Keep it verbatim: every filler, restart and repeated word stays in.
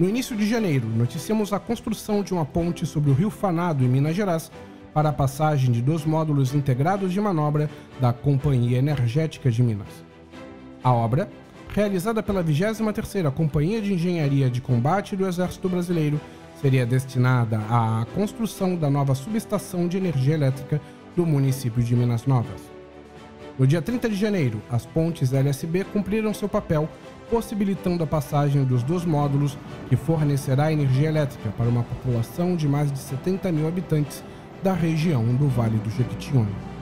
No início de janeiro, noticiamos a construção de uma ponte sobre o Rio Fanado, em Minas Gerais, para a passagem de dois módulos integrados de manobra da Companhia Energética de Minas. A obra, realizada pela vigésima terceira Companhia de Engenharia de Combate do Exército Brasileiro, seria destinada à construção da nova subestação de energia elétrica do município de Minas Novas. No dia trinta de janeiro, as pontes L S B cumpriram seu papel, possibilitando a passagem dos dois módulos que fornecerá energia elétrica para uma população de mais de setenta mil habitantes da região do Vale do Jequitinhonha.